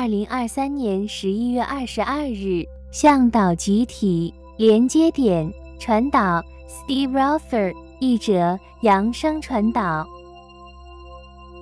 2023年11月22日，向导集体连接点传导 Steve Rother， 译者扬声传导。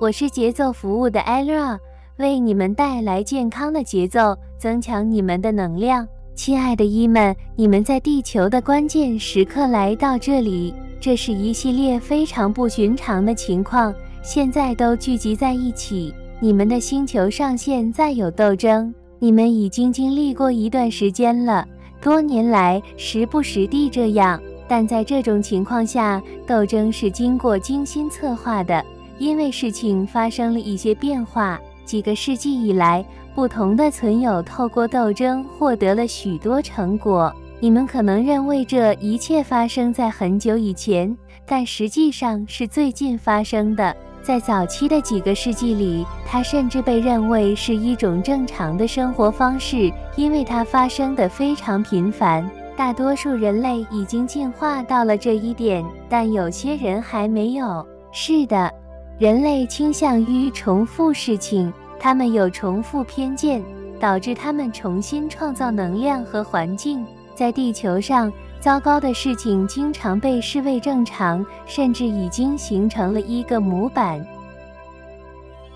我是节奏服务的 Elrah， 为你们带来健康的节奏，增强你们的能量。亲爱的一们，你们在地球的关键时刻来到这里，这是一系列非常不寻常的情况，现在都聚集在一起。 你们的星球上现在有斗争，你们已经经历过一段时间了，多年来时不时地这样。但在这种情况下，斗争是经过精心策划的，因为事情发生了一些变化。几个世纪以来，不同的存有透过斗争获得了许多成果。你们可能认为这一切发生在很久以前，但实际上是最近发生的。 在早期的几个世纪里，它甚至被认为是一种正常的生活方式，因为它发生得非常频繁。大多数人类已经进化到了这一点，但有些人还没有。是的，人类倾向于重复事情，他们有重复偏见，导致他们重新创造能量和环境。在地球上， 糟糕的事情经常被视为正常，甚至已经形成了一个模板。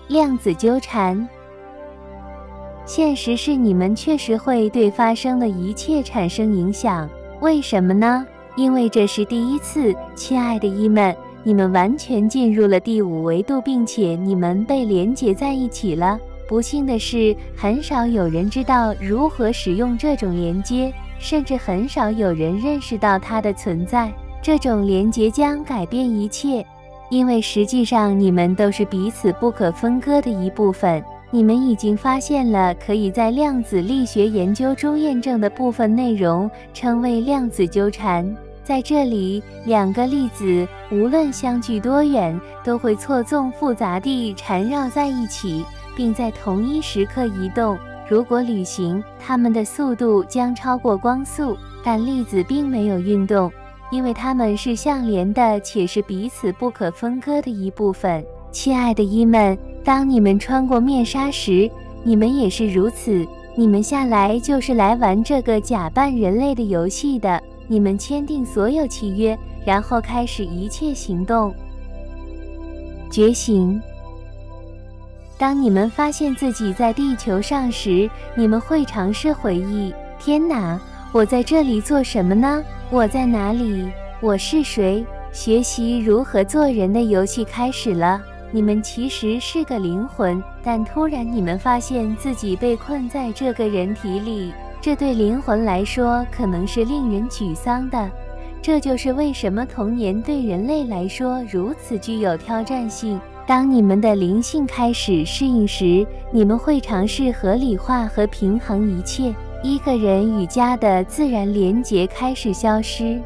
量子纠缠。现实是你们确实会对发生的一切产生影响。为什么呢？因为这是第一次，亲爱的一们，你们完全进入了第五维度，并且你们被连结在一起了。不幸的是，很少有人知道如何使用这种连接。 甚至很少有人认识到它的存在。这种连结将改变一切，因为实际上你们都是彼此不可分割的一部分。你们已经发现了可以在量子力学研究中验证的部分内容，称为量子纠缠。在这里，两个粒子无论相距多远，都会错综复杂地缠绕在一起，并在同一时刻移动。 如果旅行，它们的速度将超过光速，但粒子并没有运动，因为它们是相连的，且是彼此不可分割的一部分。亲爱的一们，当你们穿过面纱时，你们也是如此。你们下来就是来玩这个假扮人类的游戏的。你们签订所有契约，然后开始一切行动。觉醒。 当你们发现自己在地球上时，你们会尝试回忆：天哪，我在这里做什么呢？我在哪里？我是谁？学习如何做人的游戏开始了。你们其实是个灵魂，但突然你们发现自己被困在这个人体里，这对灵魂来说可能是令人沮丧的。这就是为什么童年对人类来说如此具有挑战性。 当你们的灵性开始适应时，你们会尝试合理化和平衡一切。一个人与家的自然连结开始消失，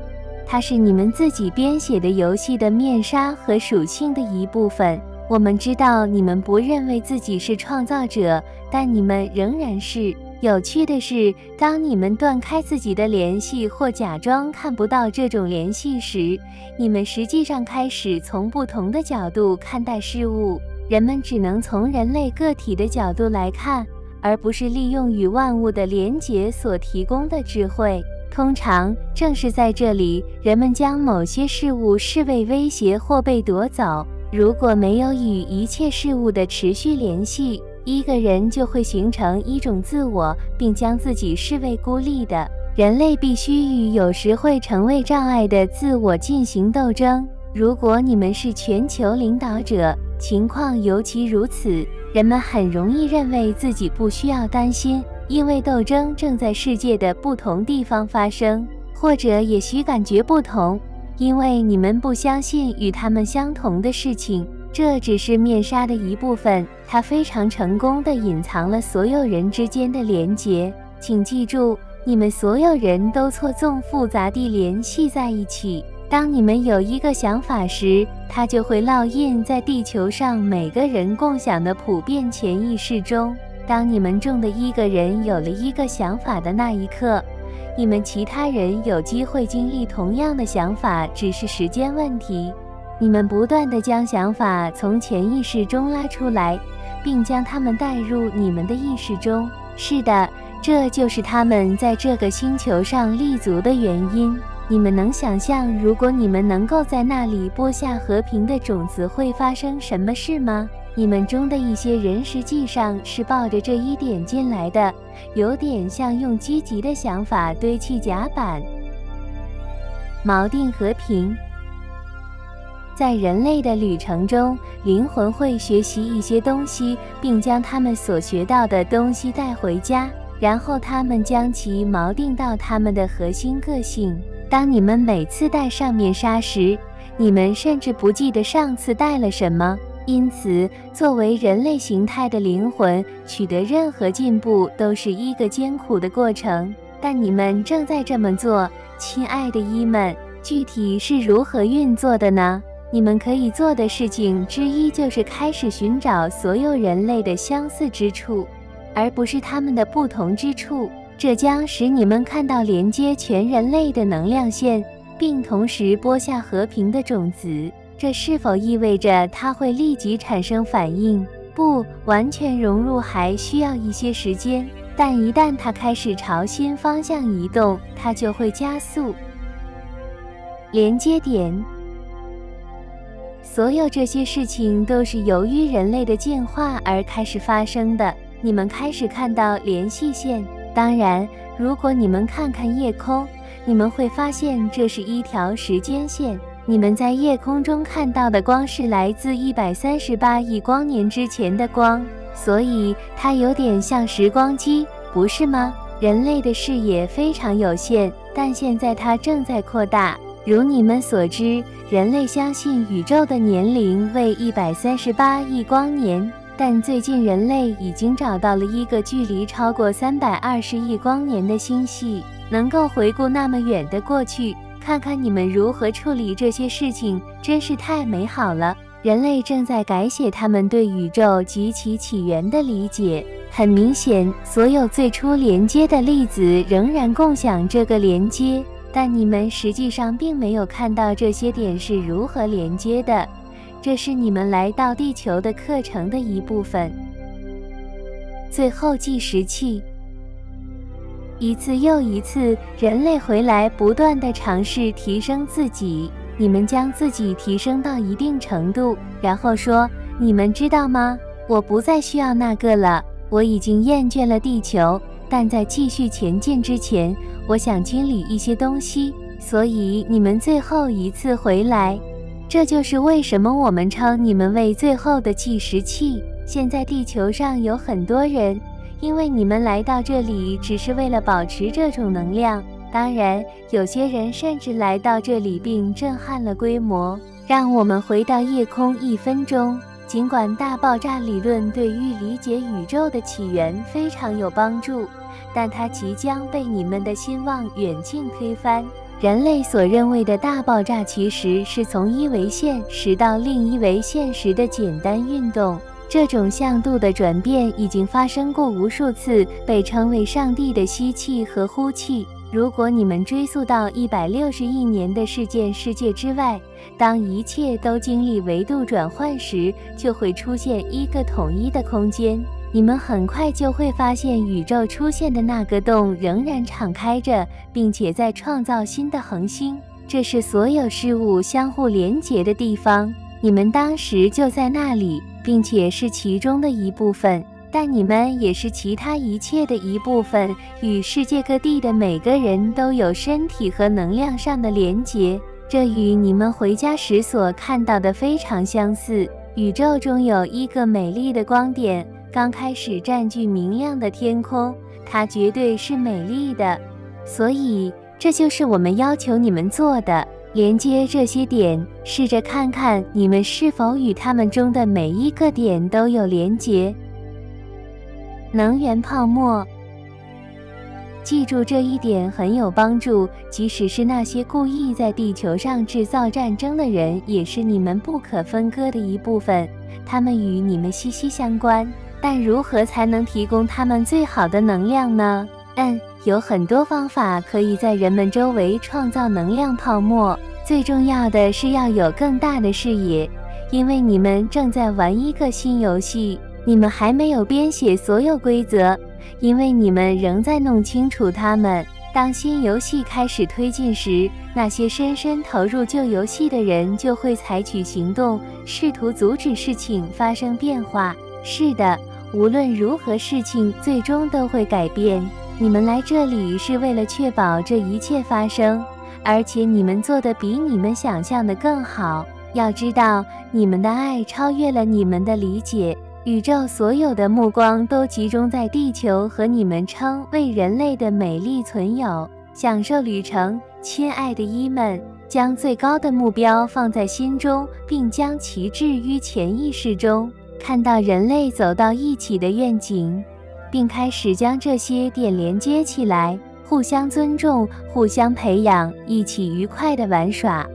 它是你们自己编写的游戏的面纱和属性的一部分。我们知道你们不认为自己是创造者，但你们仍然是。有趣的是，当你们断开自己的联系或假装看不到这种联系时，你们实际上开始从不同的角度看待事物。人们只能从人类个体的角度来看，而不是利用与万物的连结所提供的智慧。通常，正是在这里，人们将某些事物视为威胁或被夺走。如果没有与一切事物的持续联系， 一个人就会形成一种自我，并将自己视为孤立的。人类必须与有时会成为障碍的自我进行斗争。如果你们是全球领导者，情况尤其如此。人们很容易认为自己不需要担心，因为斗争正在世界的不同地方发生，或者也许感觉不同，因为你们不相信与他们相同的事情。 这只是面纱的一部分，它非常成功地隐藏了所有人之间的连结。请记住，你们所有人都错综复杂地联系在一起。当你们有一个想法时，它就会烙印在地球上每个人共享的普遍潜意识中。当你们中的一个人有了一个想法的那一刻，你们其他人有机会经历同样的想法，只是时间问题。 你们不断地将想法从潜意识中拉出来，并将它们带入你们的意识中。是的，这就是他们在这个星球上立足的原因。你们能想象，如果你们能够在那里播下和平的种子，会发生什么事吗？你们中的一些人实际上是抱着这一点进来的，有点像用积极的想法堆砌甲板。锚定和平。在人类的旅程中，灵魂会学习一些东西，并将他们所学到的东西带回家，然后他们将其锚定到他们的核心个性。当你们每次带上面纱时，你们甚至不记得上次带了什么。因此，作为人类形态的灵魂，取得任何进步都是一个艰苦的过程。但你们正在这么做，亲爱的一们，具体是如何运作的呢？你们可以做的事情之一就是开始寻找所有人类的相似之处，而不是他们的不同之处。这将使你们看到连接全人类的能量线，并同时播下和平的种子。这是否意味着它会立即产生反应？不，完全融入还需要一些时间，但一旦它开始朝新方向移动，它就会加速。连接点。所有这些事情都是由于人类的进化而开始发生的。你们开始看到联系线。当然，如果你们看看夜空，你们会发现这是一条时间线。你们在夜空中看到的光是来自138亿光年之前的光，所以它有点像时光机，不是吗？人类的视野非常有限，但现在它正在扩大。如你们所知，人类相信宇宙的年龄为138亿光年，但最近人类已经找到了一个距离超过320亿光年的星系，能够回顾那么远的过去。看看你们如何处理这些事情，真是太美好了。人类正在改写他们对宇宙及其起源的理解。很明显，所有最初连接的粒子仍然共享这个连接，但你们实际上并没有看到这些点是如何连接的。这是你们来到地球的课程的一部分。最后计时器。一次又一次，人类回来不断地尝试提升自己。你们将自己提升到一定程度，然后说，你们知道吗？我不再需要那个了，我已经厌倦了地球，但在继续前进之前，我想清理一些东西，所以你们最后一次回来。这就是为什么我们称你们为最后的计时器。现在地球上有很多人，因为你们来到这里只是为了保持这种能量。当然，有些人甚至来到这里并震撼了规模。让我们回到夜空1分钟。尽管大爆炸理论对于理解宇宙的起源非常有帮助，但它即将被你们的新望远镜推翻。人类所认为的大爆炸其实是从一维现实到另一维现实的简单运动。这种向度的转变已经发生过无数次，被称为上帝的吸气和呼气。如果你们追溯到160亿年的事件世界之外，当一切都经历维度转换时，就会出现一个统一的空间。你们很快就会发现，宇宙出现的那个洞仍然敞开着，并且在创造新的恒星。这是所有事物相互连结的地方。你们当时就在那里，并且是其中的一部分，但你们也是其他一切的一部分。与世界各地的每个人都有身体和能量上的连结，这与你们回家时所看到的非常相似。宇宙中有一个美丽的光点，刚开始占据明亮的天空，它绝对是美丽的。所以，这就是我们要求你们做的。连接这些点，试着看看你们是否与它们中的每一个点都有连接。能源泡沫，记住这一点很有帮助。即使是那些故意在地球上制造战争的人，也是你们不可分割的一部分，他们与你们息息相关。但如何才能提供他们最好的能量呢？有很多方法可以在人们周围创造能量泡沫。最重要的是要有更大的视野，因为你们正在玩一个新游戏，你们还没有编写所有规则，因为你们仍在弄清楚它们。当新游戏开始推进时，那些深深投入旧游戏的人就会采取行动，试图阻止事情发生变化。是的，无论如何，事情最终都会改变。你们来这里是为了确保这一切发生，而且你们做得比你们想象的更好。要知道，你们的爱超越了你们的理解。宇宙所有的目光都集中在地球和你们称为人类的美丽存有。享受旅程，亲爱的伊们，将最高的目标放在心中，并将其置于潜意识中，看到人类走到一起的愿景，并开始将这些点连接起来，互相尊重，互相培养，一起愉快地玩耍。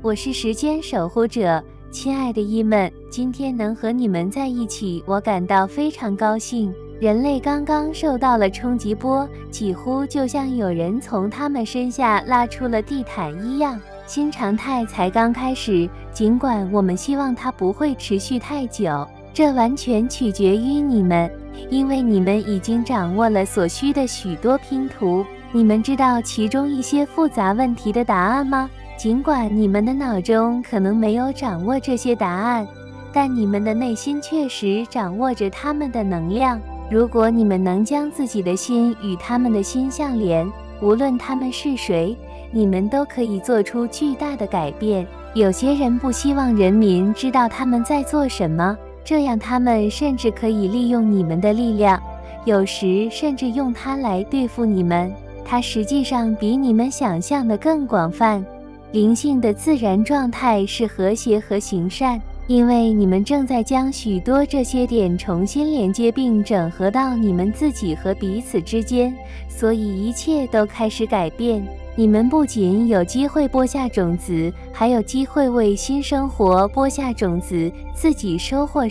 我是时间守护者。亲爱的伊们，今天能和你们在一起，我感到非常高兴。人类刚刚受到了冲击波，几乎就像有人从他们身下拉出了地毯一样。新常态才刚开始，尽管我们希望它不会持续太久，这完全取决于你们，因为你们已经掌握了所需的许多拼图。你们知道其中一些复杂问题的答案吗？尽管你们的脑中可能没有掌握这些答案，但你们的内心确实掌握着他们的能量。如果你们能将自己的心与他们的心相连，无论他们是谁，你们都可以做出巨大的改变。有些人不希望人民知道他们在做什么，这样他们甚至可以利用你们的力量，有时甚至用它来对付你们。它实际上比你们想象的更广泛。灵性的自然状态是和谐和行善，因为你们正在将许多这些点重新连接并整合到你们自己和彼此之间，所以一切都开始改变。你们不仅有机会播下种子，还有机会为新生活播下种子，自己收获。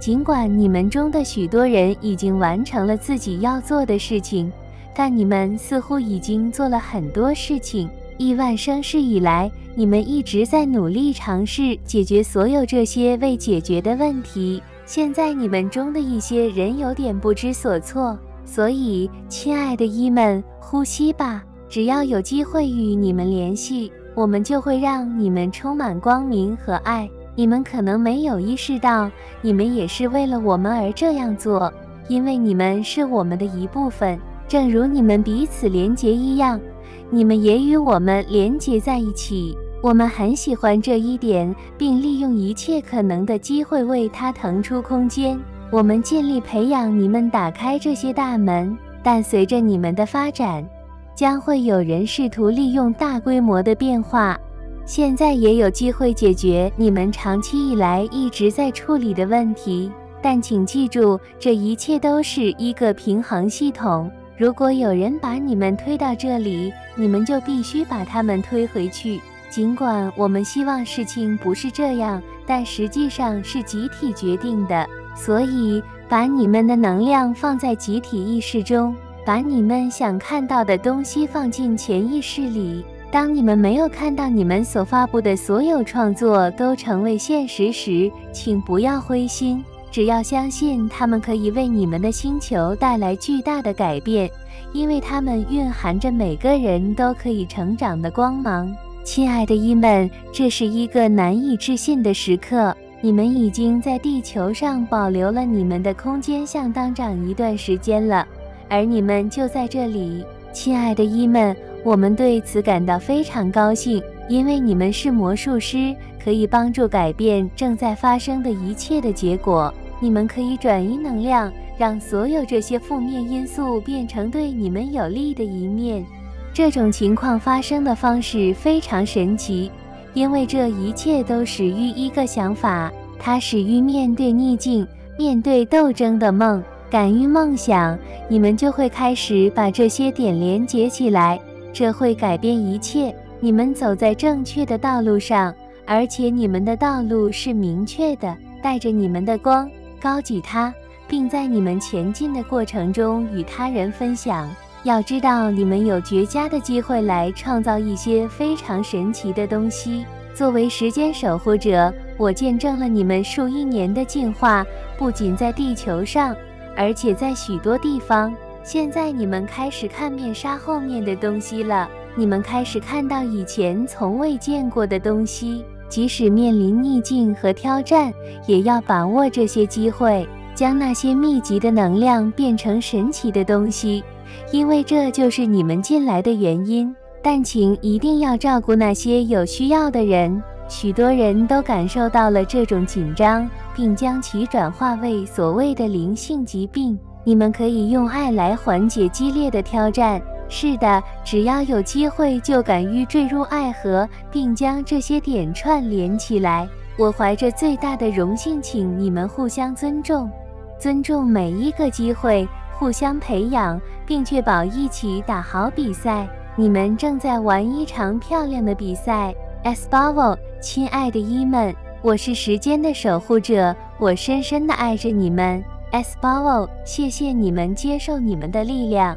尽管你们中的许多人已经完成了自己要做的事情，但你们似乎已经做了很多事情。亿万生世以来，你们一直在努力尝试解决所有这些未解决的问题。现在你们中的一些人有点不知所措，所以，亲爱的伊们，呼吸吧！只要有机会与你们联系，我们就会让你们充满光明和爱。你们可能没有意识到，你们也是为了我们而这样做，因为你们是我们的一部分，正如你们彼此连结一样。你们也与我们连结在一起，我们很喜欢这一点，并利用一切可能的机会为它腾出空间。我们尽力培养你们打开这些大门，但随着你们的发展，将会有人试图利用大规模的变化。现在也有机会解决你们长期以来一直在处理的问题，但请记住，这一切都是一个平衡系统。如果有人把你们推到这里，你们就必须把他们推回去。尽管我们希望事情不是这样，但实际上是集体决定的。所以，把你们的能量放在集体意识中，把你们想看到的东西放进潜意识里。当你们没有看到你们所发布的所有创作都成为现实时，请不要灰心。只要相信他们可以为你们的星球带来巨大的改变，因为他们蕴含着每个人都可以成长的光芒。亲爱的伊们，这是一个难以置信的时刻。你们已经在地球上保留了你们的空间相当长一段时间了，而你们就在这里。亲爱的伊们，我们对此感到非常高兴，因为你们是魔术师，可以帮助改变正在发生的一切的结果。你们可以转移能量，让所有这些负面因素变成对你们有利的一面。这种情况发生的方式非常神奇，因为这一切都始于一个想法，它始于面对逆境、面对斗争的梦。敢于梦想，你们就会开始把这些点连接起来，这会改变一切。你们走在正确的道路上，而且你们的道路是明确的，带着你们的光。高举它，并在你们前进的过程中与他人分享。要知道，你们有绝佳的机会来创造一些非常神奇的东西。作为时间守护者，我见证了你们数亿年的进化，不仅在地球上，而且在许多地方。现在你们开始看面纱后面的东西了，你们开始看到以前从未见过的东西。即使面临逆境和挑战，也要把握这些机会，将那些密集的能量变成神奇的东西，因为这就是你们进来的原因。但请一定要照顾那些有需要的人。许多人都感受到了这种紧张，并将其转化为所谓的灵性疾病。你们可以用爱来缓解激烈的挑战。是的，只要有机会就敢于坠入爱河，并将这些点串联起来。我怀着最大的荣幸请你们互相尊重，尊重每一个机会，互相培养，并确保一起打好比赛。你们正在玩一场漂亮的比赛。 Esbavo， 亲爱的伊们，我是时间的守护者，我深深地爱着你们。Esbavo， 谢谢你们接受你们的力量。